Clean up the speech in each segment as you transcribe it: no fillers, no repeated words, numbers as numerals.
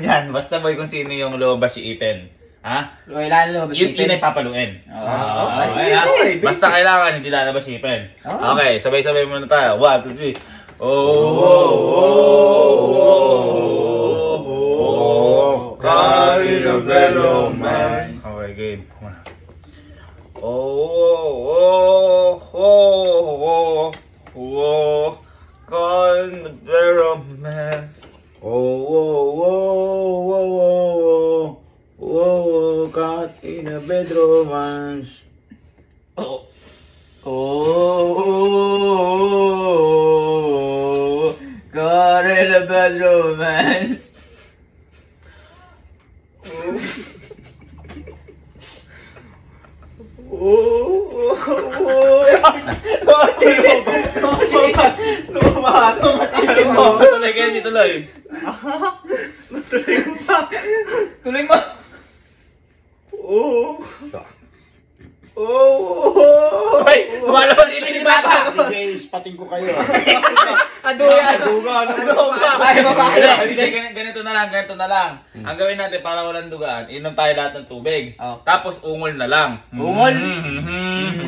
dyan. Basta boy kung sino yung lumabas si Ipen. Ha? Kailangan lumabas si Ipen? Yun ay papaluin. Basta kailangan hindi lalabas si Ipen. Okay, sabay-sabay muna tayo. 1, 2, 3. Oh, kind of romance. Okay, game. Oh, kind of romance. Oh, caught in a bed romance. Oh, caught in a bed romance. Oh, oh. Oh. Ay, malabas ilin bata. Pating ko kayo. Duga. Ay, babala. Ganito na lang. Ang gawin natin para walang dugaan, inom tayo lahat ng tubig. Tapos ungol na lang. Ungol?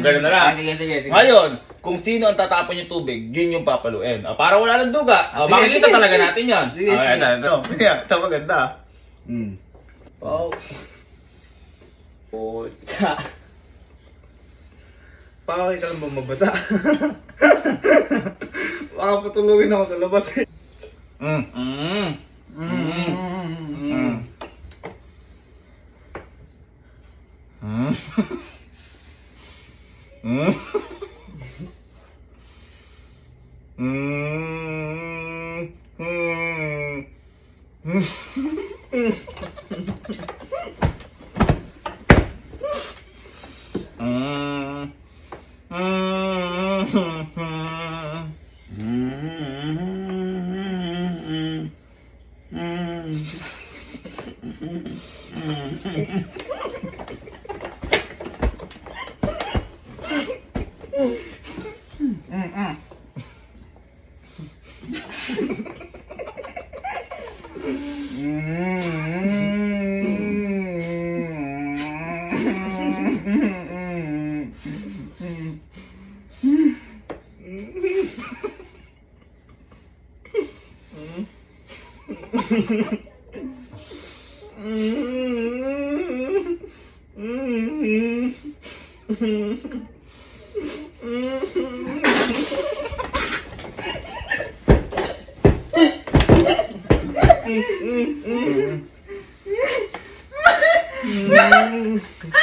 Ganun na lang. Sige. Ngayon, kung sino ang tatapon yung tubig, yun yung papaluin. Para wala nang duga. Makikita talaga natin yan. Sige. Ito maganda. Wow. Puta. Parang ikaw lang ba mabasa? Baka patulungin ako sa labas eh.